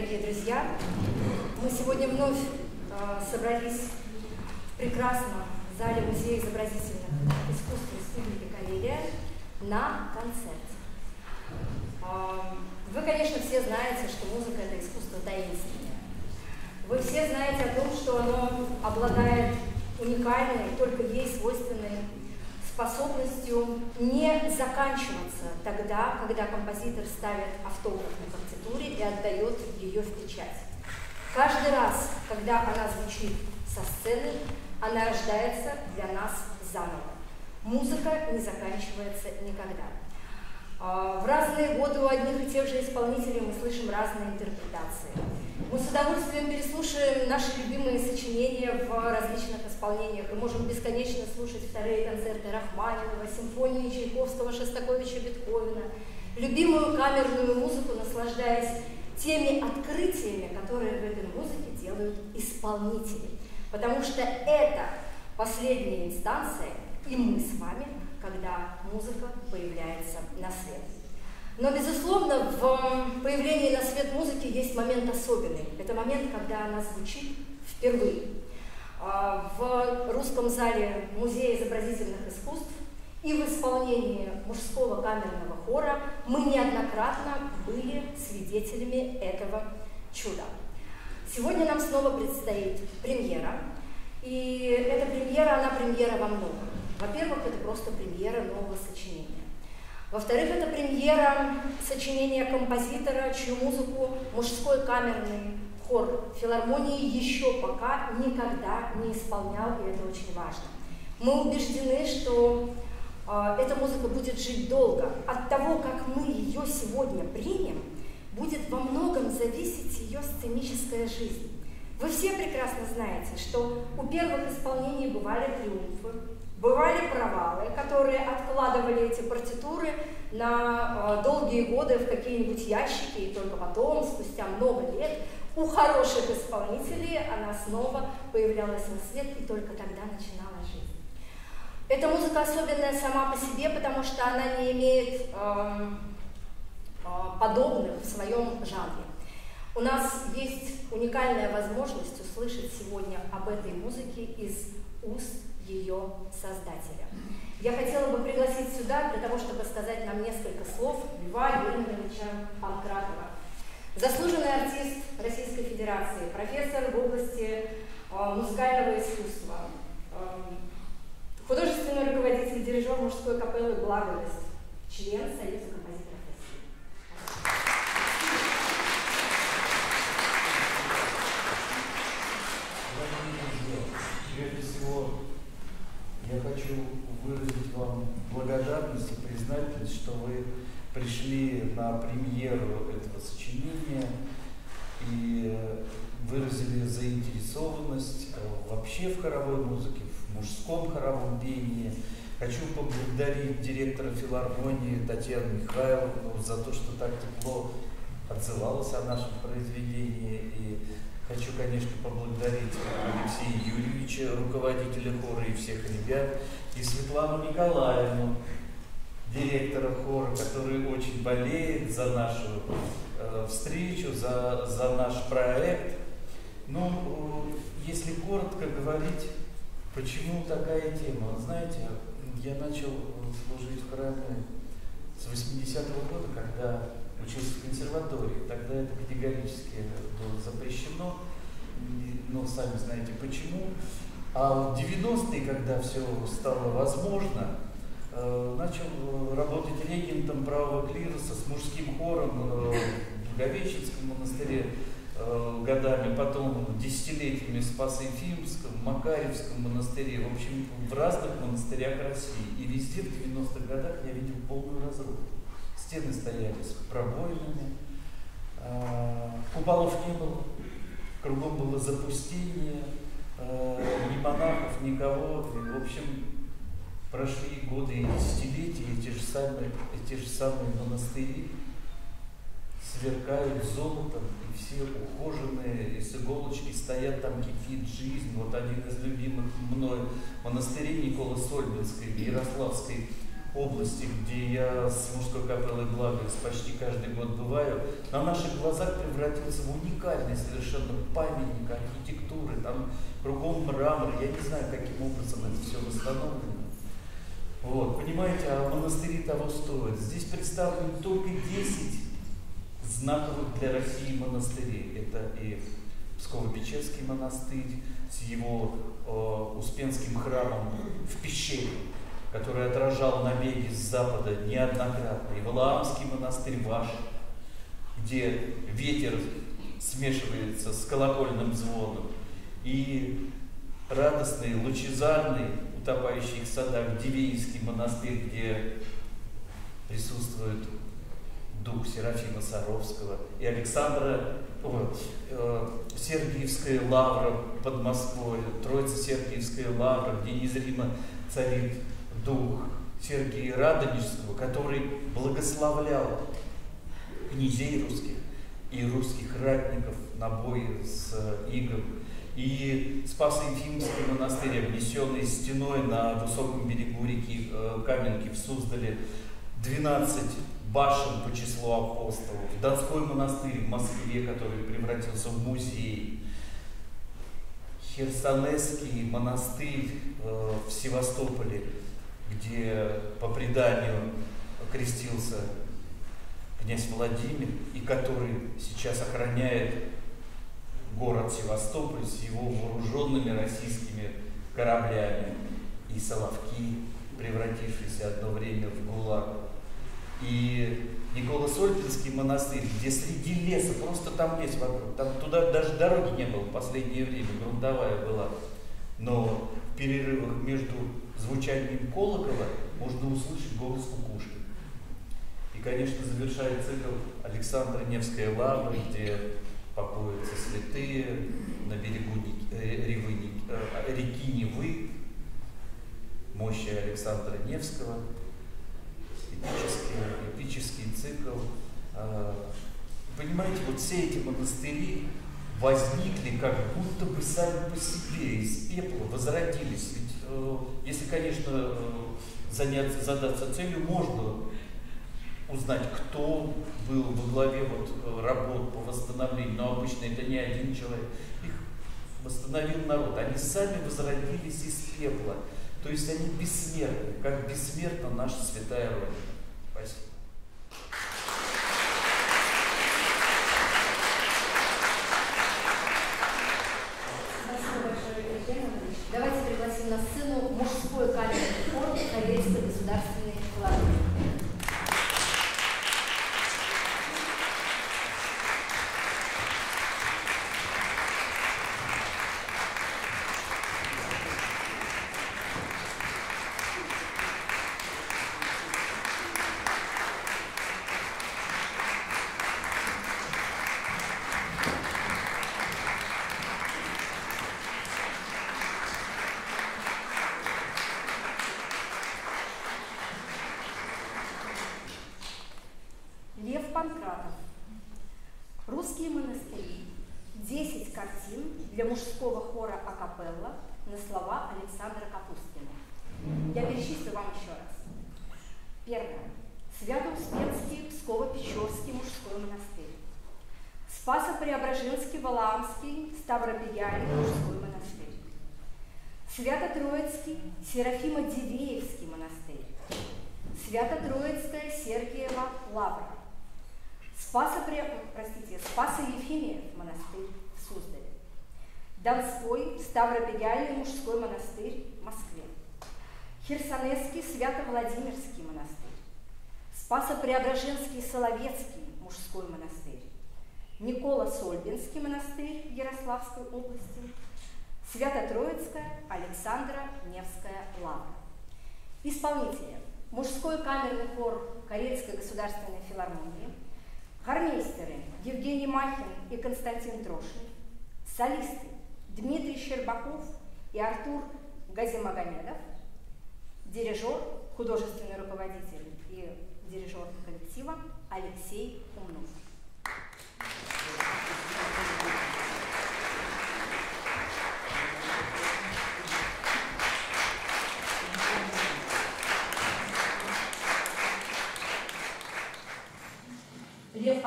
дорогие друзья! Мы сегодня вновь собрались в прекрасном зале Музея изобразительных искусств Республики Карелия на концерте. Вы, конечно, все знаете, что музыка – это искусство таинственное. Вы все знаете о том, что оно обладает уникальной, только ей свойственной способностью не заканчиваться тогда, когда композитор ставит автограф на партитуре и отдает ее в печать. Каждый раз, когда она звучит со сцены, она рождается для нас заново. Музыка не заканчивается никогда. В разные годы у одних и тех же исполнителей мы слышим разные интерпретации. Мы с удовольствием переслушаем наши любимые сочинения в различных исполнениях и можем бесконечно слушать вторые концерты Рахманинова, симфонии Чайковского, Шостаковича, Бетховена, любимую камерную музыку, наслаждаясь теми открытиями, которые в этой музыке делают исполнители. Потому что это последняя инстанция, и мы с вами, когда музыка появляется на свет. Но, безусловно, в появлении на свет музыки есть момент особенный. Это момент, когда она звучит впервые. В русском зале Музея изобразительных искусств и в исполнении мужского камерного хора мы неоднократно были свидетелями этого чуда. Сегодня нам снова предстоит премьера. И эта премьера, она премьера во многом. Во-первых, это просто премьера нового сочинения. Во-вторых, это премьера сочинения композитора, чью музыку мужской камерный хор филармонии еще пока никогда не исполнял, и это очень важно. Мы убеждены, что эта музыка будет жить долго. От того, как мы ее сегодня примем, будет во многом зависеть ее сценическая жизнь. Вы все прекрасно знаете, что у первых исполнений бывали триумфы, бывали провалы, которые откладывали эти партитуры на долгие годы в какие-нибудь ящики, и только потом, спустя много лет, у хороших исполнителей она снова появлялась на свет, и только тогда начинала жить. Эта музыка особенная сама по себе, потому что она не имеет подобных в своем жанре. У нас есть уникальная возможность услышать сегодня об этой музыке из уст ее создателя. Я хотела бы пригласить сюда, для того, чтобы сказать нам несколько слов, Льва Юрьевича Панкратова. Заслуженный артист Российской Федерации, профессор в области музыкального искусства, художественный руководитель, дирижер мужской капеллы «Благовесть», член Союза композиторов России. Прежде всего, я хочу выразить вам благодарность и признательность, что вы пришли на премьеру этого сочинения и выразили заинтересованность вообще в хоровой музыке, в мужском хоровом пении. Хочу поблагодарить директора филармонии Татьяну Михайловну за то, что так тепло отзывалась о нашем произведении. И хочу, конечно, поблагодарить Алексея Юрьевича, руководителя хора, и всех ребят, и Светлану Николаевну, директора хора, который очень болеет за нашу встречу, за наш проект. Ну, если коротко говорить, почему такая тема? Знаете, я начал служить в храме с 80-го года, когда учился в консерватории, тогда это категорически было запрещено, но сами знаете почему. А в 90-е, когда все стало возможно, начал работать регентом правого клироса с мужским хором в Благовещенском монастыре годами, потом десятилетиями в Спасо-Ефимском, Макаревском монастыре, в общем, в разных монастырях России. И везде в 90-х годах я видел полную разруху. Стены стояли с пробоинами, куполов не было, кругом было запустение, ни монахов, никого. И, в общем, прошли годы и десятилетия, и те же самые монастыри сверкают золотом, и все ухоженные, и с иголочки стоят, там кипит жизнь. Вот один из любимых мной монастырей Николо-Сольбинской, Ярославской области, где я с мужской капеллой Благовещ почти каждый год бываю, на наших глазах превратился в уникальный совершенно памятник архитектуры, там кругом мрамор, я не знаю, каким образом это все восстановлено. Вот, понимаете, а монастыри того стоят. Здесь представлены только 10 знаковых для России монастырей. Это и Псково-Печерский монастырь с его Успенским храмом в пещере, который отражал набеги с запада неоднократно, и Валаамский монастырь ваш, где ветер смешивается с колокольным звоном, и радостный, лучезарный, утопающий в садах Дивеинский монастырь, где присутствует дух Серафима Саровского, и Сергиевская Лавра под Москвой, Троица Сергиевская Лавра, где незримо царит дух Сергия Радонежского, который благословлял князей русских и русских ратников на бой с игом. И Спасо-Ефимский монастырь, обнесенный стеной на высоком берегу реки Каменки в Суздале, 12 башен по числу апостолов, Донской монастырь в Москве, который превратился в музей, Херсонесский монастырь в Севастополе, где по преданию крестился князь Владимир, и который сейчас охраняет город Севастополь с его вооруженными российскими кораблями, и Соловки, превратившиеся одно время в ГУЛАГ, и Николо-Сольбинский монастырь, где среди леса, просто там лес вокруг, там туда даже дороги не было в последнее время, грунтовая была, но в перерывах между звучанием колокола можно услышать голос кукушки. И, конечно, завершает цикл Александра-Невская лавра, где покоятся святые на берегу реки Невы, мощи Александра-Невского. Эпический цикл. Понимаете, вот все эти монастыри возникли как будто бы сами по себе, из пепла возродились. Ведь, если, конечно, задаться целью, можно узнать, кто был во главе вот работ по восстановлению, но обычно это не один человек. Их восстановил народ. Они сами возродились из пепла. То есть они бессмертны, как бессмертна наша святая Родина. Спасибо. Спасибо большое, Евгений Махин. Давайте пригласим на сцену мужской камерный хор Карельской государственной филармонии. Спасо-Преображенский, Валаамский, Ставропигиальный мужской монастырь. Свято-Троицкий, Серафимо-Дивеевский монастырь. Свято-Троицкая Сергиева Лавра. Спасо-Ефимиев монастырь в Суздале. Донской, Ставропигиальный мужской монастырь в Москве. Херсонесский, Свято-Владимирский монастырь. Спасо-Преображенский, Соловецкий мужской монастырь. Николо-Сольбинский монастырь в Ярославской области, Свято-Троицкая Александра-Невская лавра. Исполнители: мужской камерный хор Карельской государственной филармонии, хормейстеры Евгений Махин и Константин Трошин, солисты Дмитрий Щербаков и Артур Газимагомедов, дирижер, художественный руководитель и дирижер коллектива Алексей Умнов.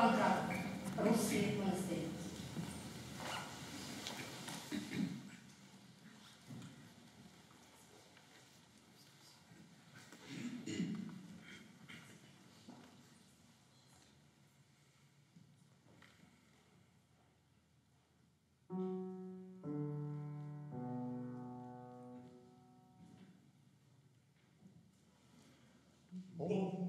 Панкратов, русский монастырь. Bom, bom.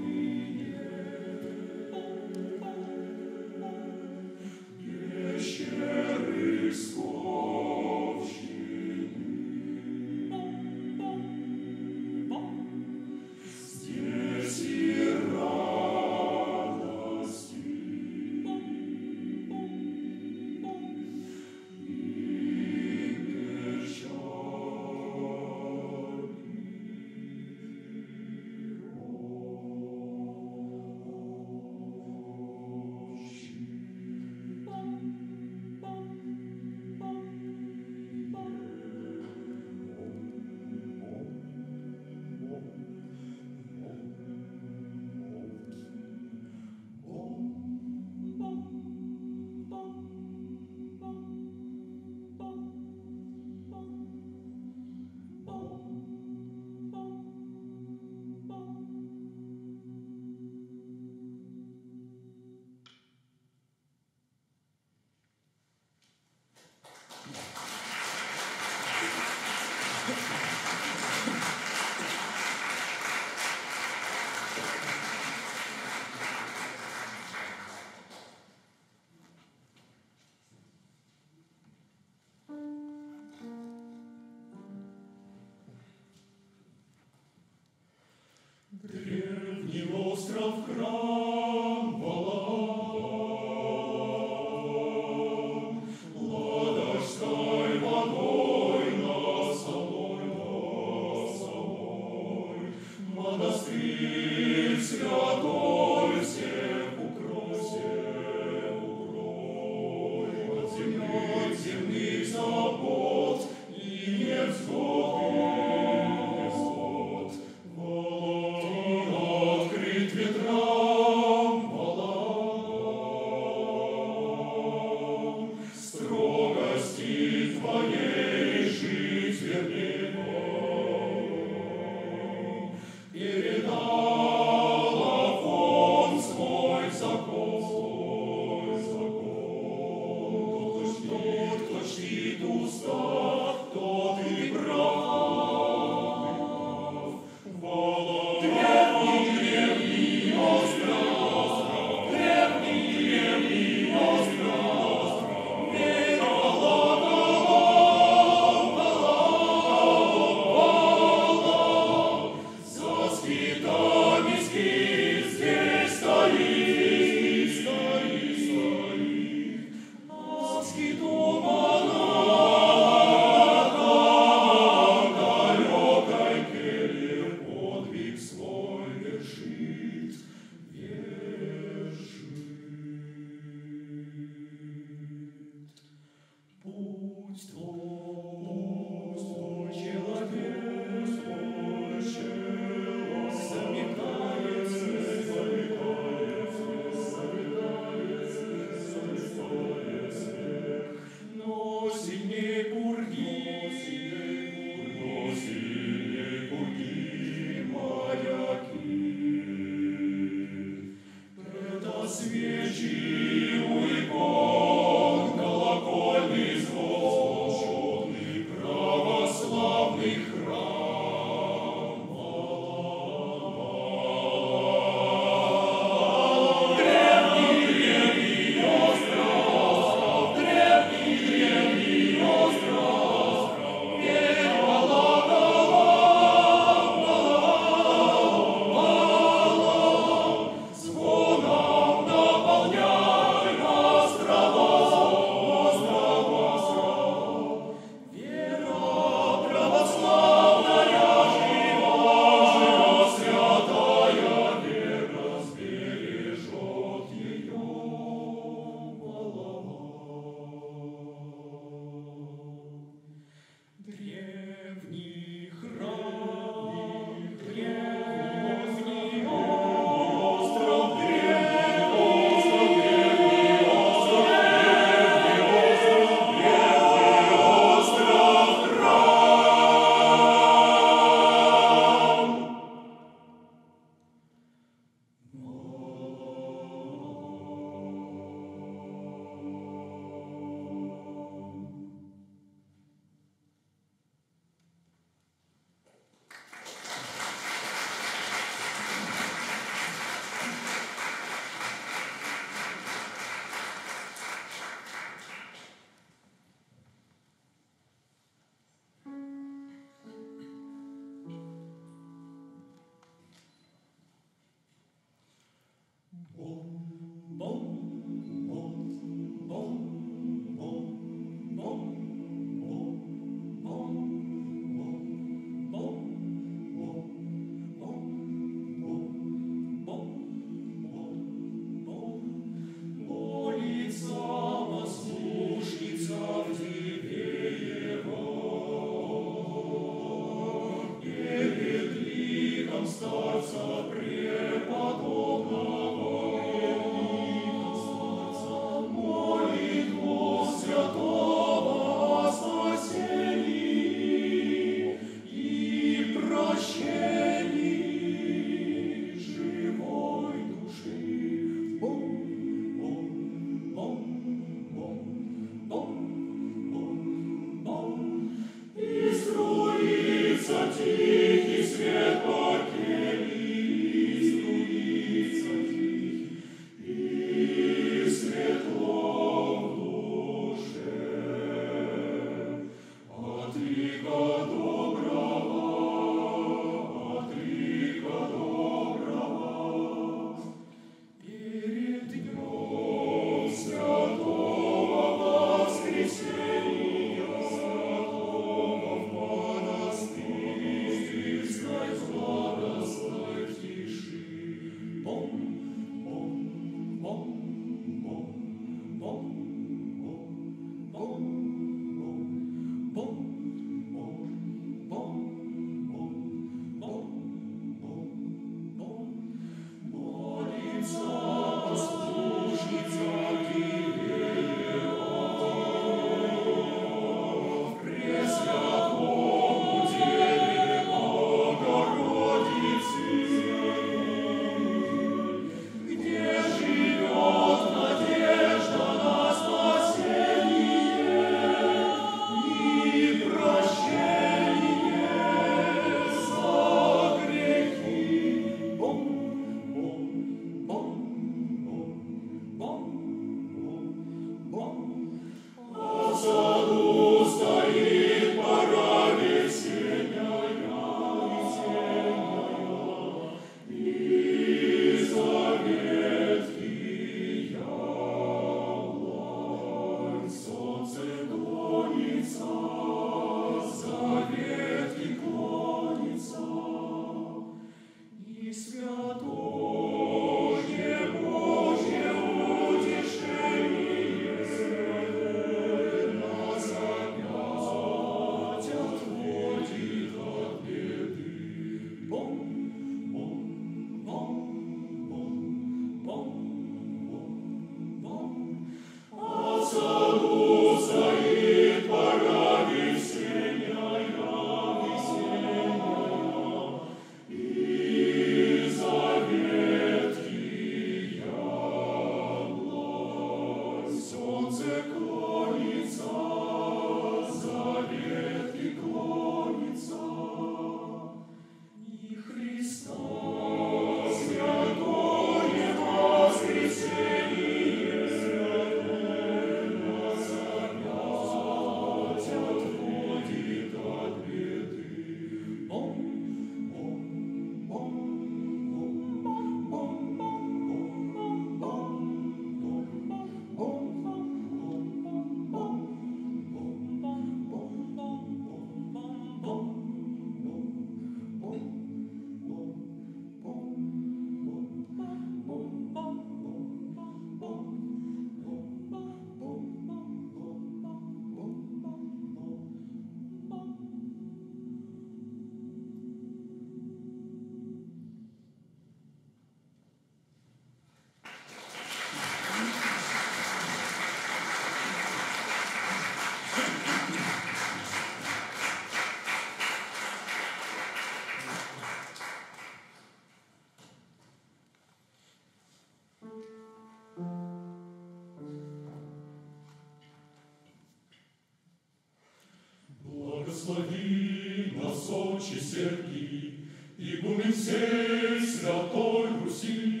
отче Сергий, игумен всей святой Руси,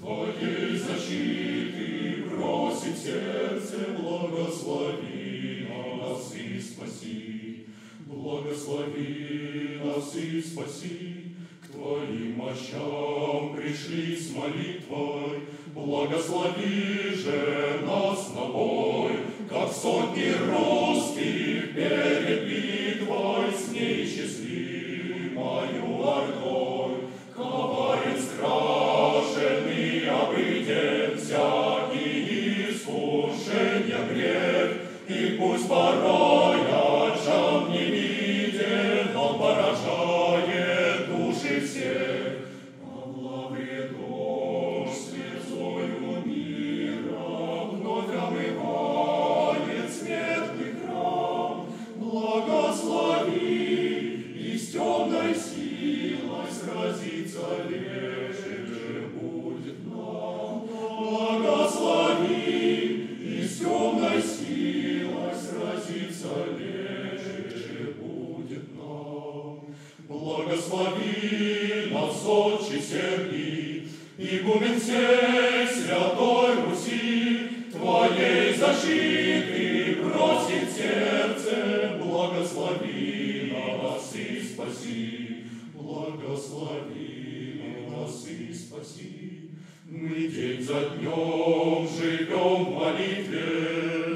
твоей защиты просим сердце, благослови нас и спаси. Благослови нас и спаси, к твоим мощам пришли с молитвой. Благослови же нас с тобой, как сотни русских перед битвой с неисчислимою ордой. Коварен, страшен и обыден всякий искушенья грех, и пусть порой очам не виден, он поражает души всех. Благослови нас, отче Сергий, игумен всей святой Руси, твоей защиты просит сердце, благослови нас и спаси, благослови нас и спаси. Мы день за днем живем в молитве,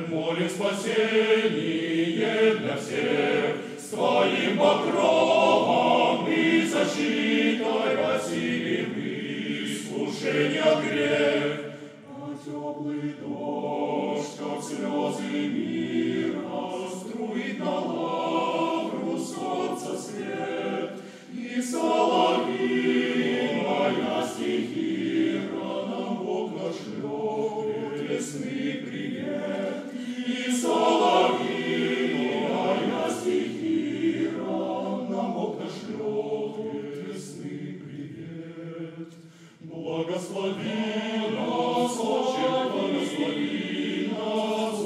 молим спасение для всех, с твоим покровом защитой осилим искушения грех, а теплый дождь, как слезы мира, струит на лавру солнца свет, и соловьиная стихира нам в окна шлет весны привет, и соловьиная стихира нам в окна шлет. Благослови нас, отче, благослови нас,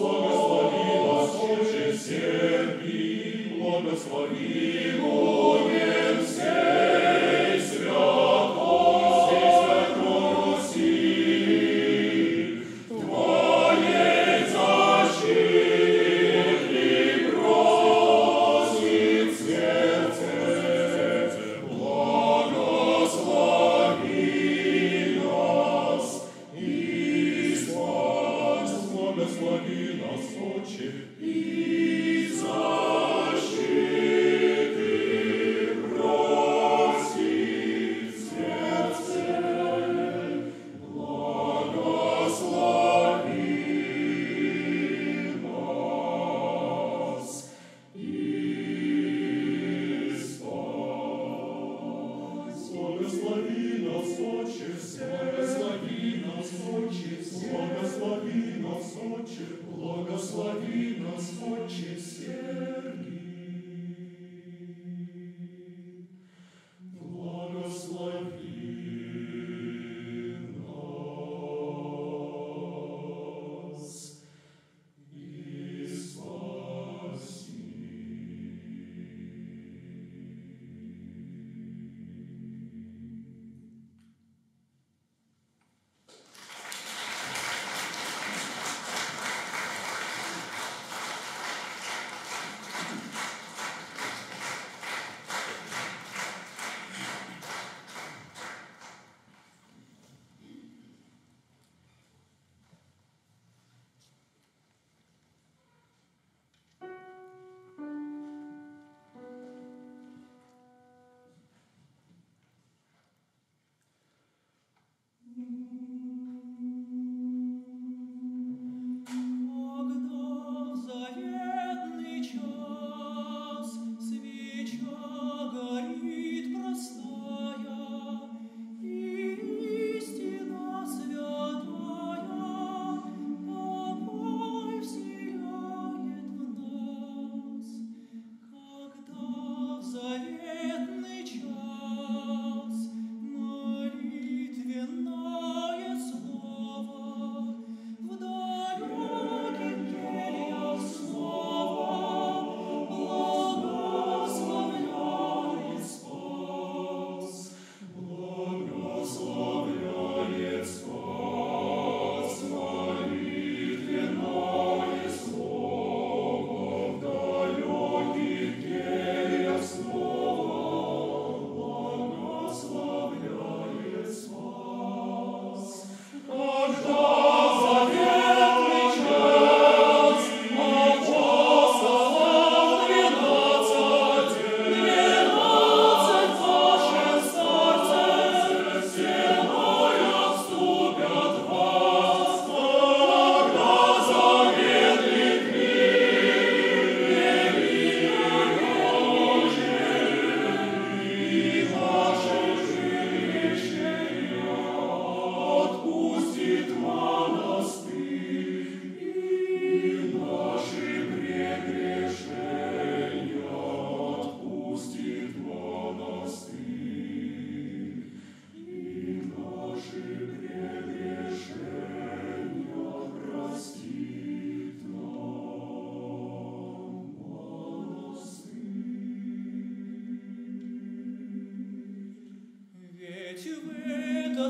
отче Сергий, благослови Богем всей святой Руси, твоей защиты просит сердце, благослови.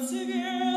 Семя я листва.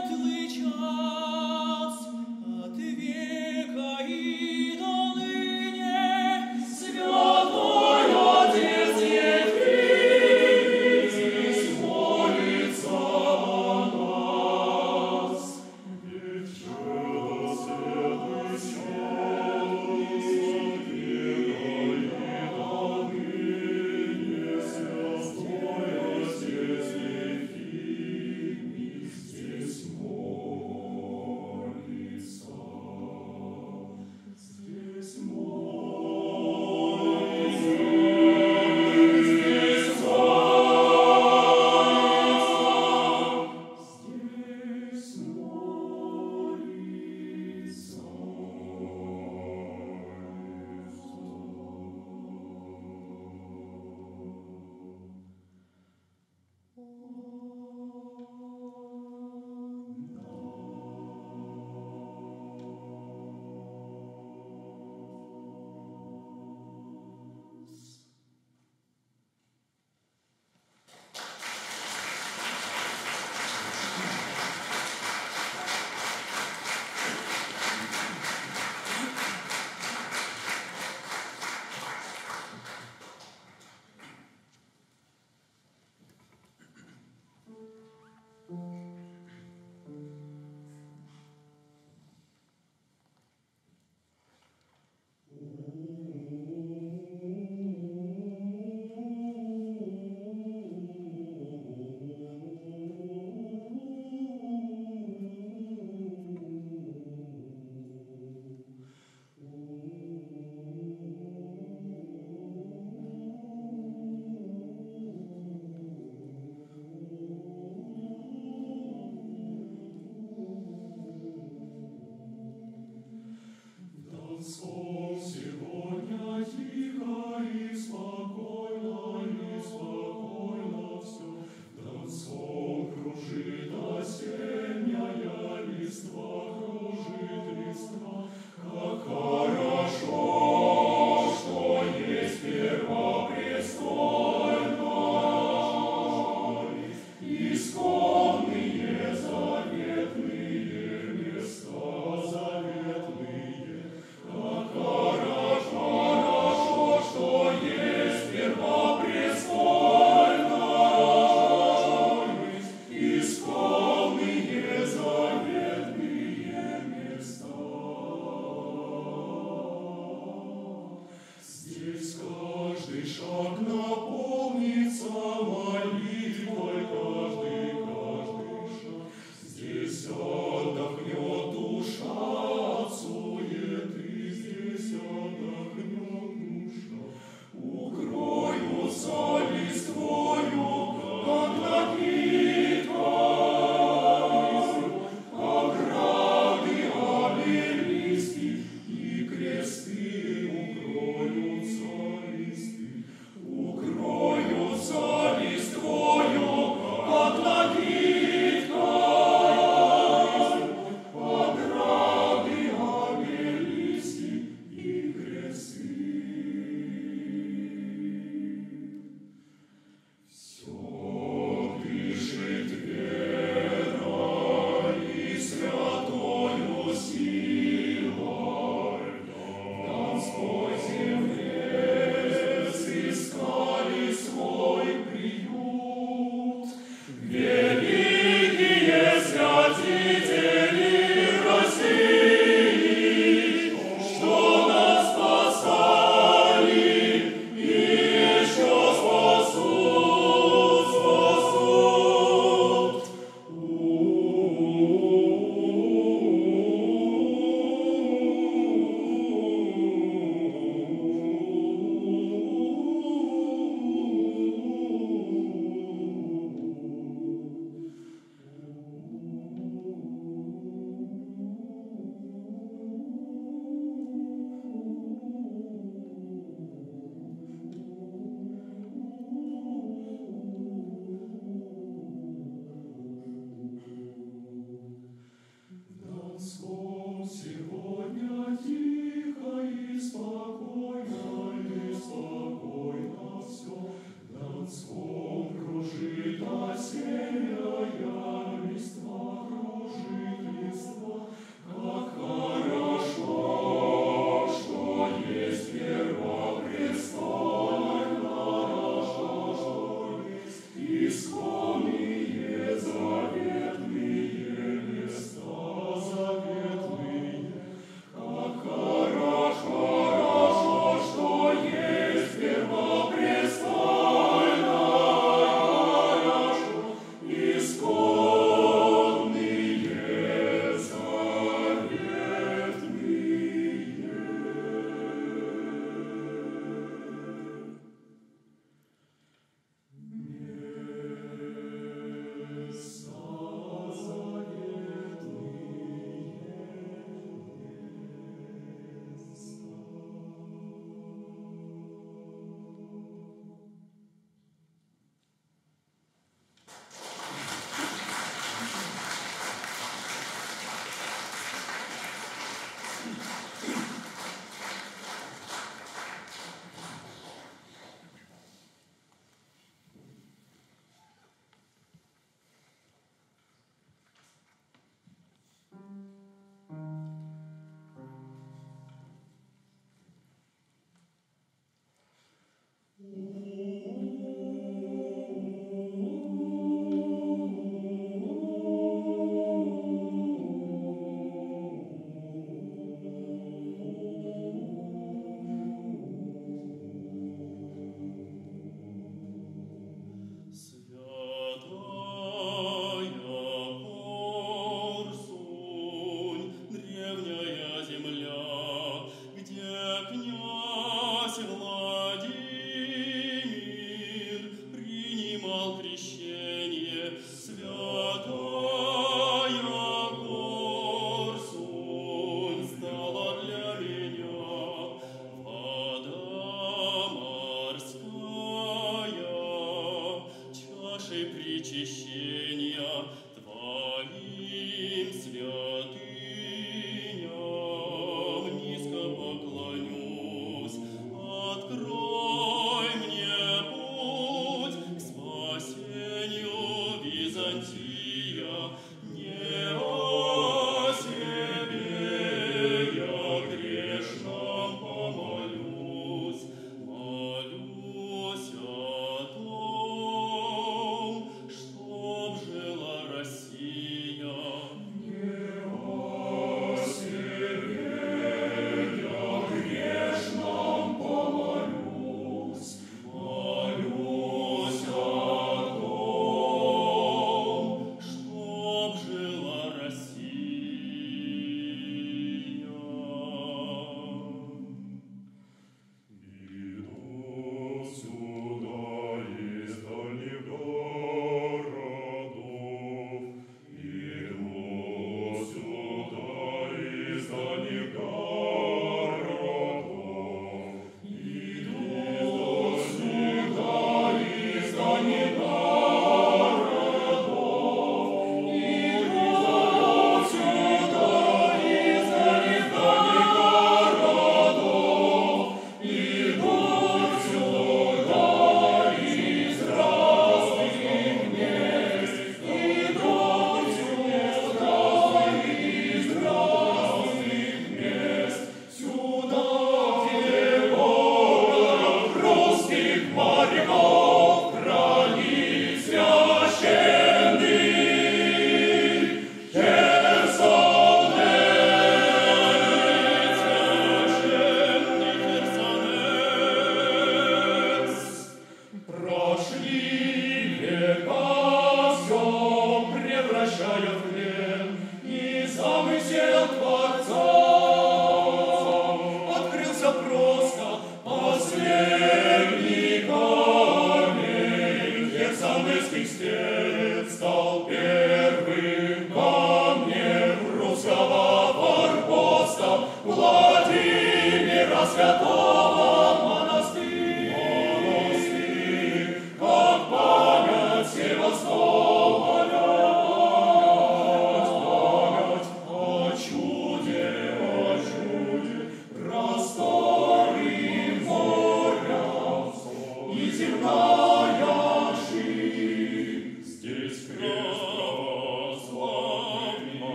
Владимира святого.